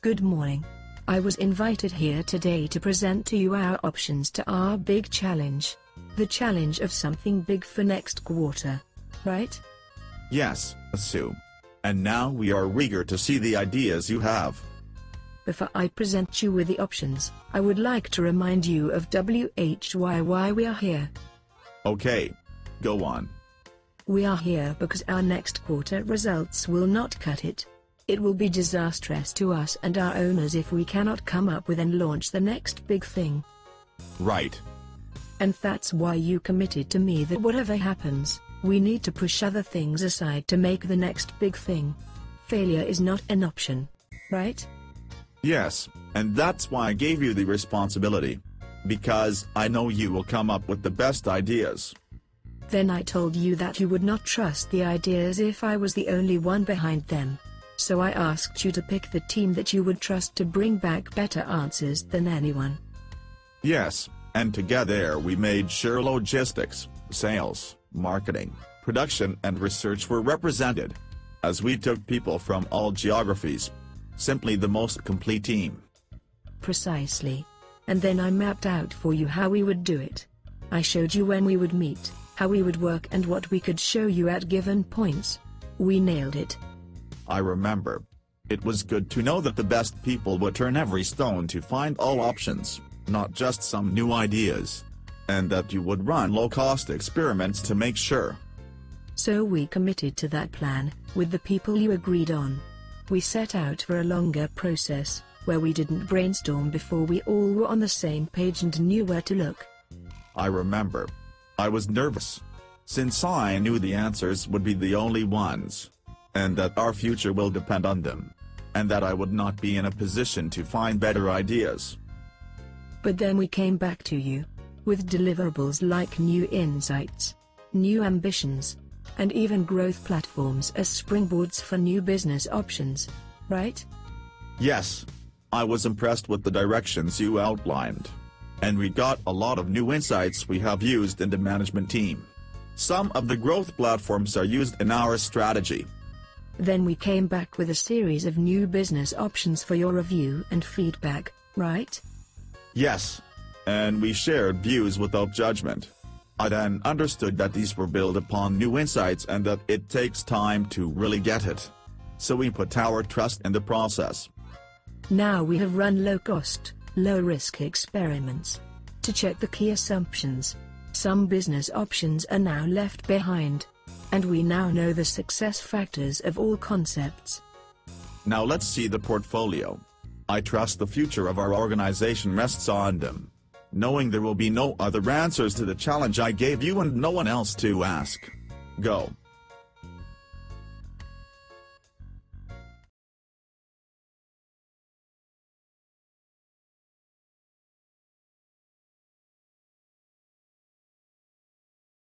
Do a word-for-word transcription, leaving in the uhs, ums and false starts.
Good morning. I was invited here today to present to you our options to our big challenge. The challenge of something big for next quarter. Right? Yes, Sue. And now we are eager to see the ideas you have. Before I present you with the options, I would like to remind you of why we are here. Okay. Go on. We are here because our next quarter results will not cut it. It will be disastrous to us and our owners if we cannot come up with and launch the next big thing. Right. And that's why you committed to me that whatever happens, we need to push other things aside to make the next big thing. Failure is not an option. Right? Yes, and that's why I gave you the responsibility. Because I know you will come up with the best ideas. Then I told you that you would not trust the ideas if I was the only one behind them. So I asked you to pick the team that you would trust to bring back better answers than anyone. Yes, and together we made sure logistics, sales, marketing, production and research were represented. As we took people from all geographies. Simply the most complete team. Precisely. And then I mapped out for you how we would do it. I showed you when we would meet, how we would work and what we could show you at given points. We nailed it. I remember. It was good to know that the best people would turn every stone to find all options, not just some new ideas. And that you would run low-cost experiments to make sure. So we committed to that plan, with the people you agreed on. We set out for a longer process, where we didn't brainstorm before we all were on the same page and knew where to look. I remember. I was nervous. Since I knew the answers would be the only ones. And that our future will depend on them. And that I would not be in a position to find better ideas. But then we came back to you. With deliverables like new insights, new ambitions, and even growth platforms as springboards for new business options. Right? Yes. I was impressed with the directions you outlined. And we got a lot of new insights we have used in the management team. Some of the growth platforms are used in our strategy. Then we came back with a series of new business options for your review and feedback, right? Yes. And we shared views without judgment. I then understood that these were built upon new insights and that it takes time to really get it. So we put our trust in the process. Now we have run low-cost, low-risk experiments. To check the key assumptions. Some business options are now left behind. And we now know the success factors of all concepts. Now let's see the portfolio. I trust the future of our organization rests on them. Knowing there will be no other answers to the challenge I gave you and no one else to ask. Go.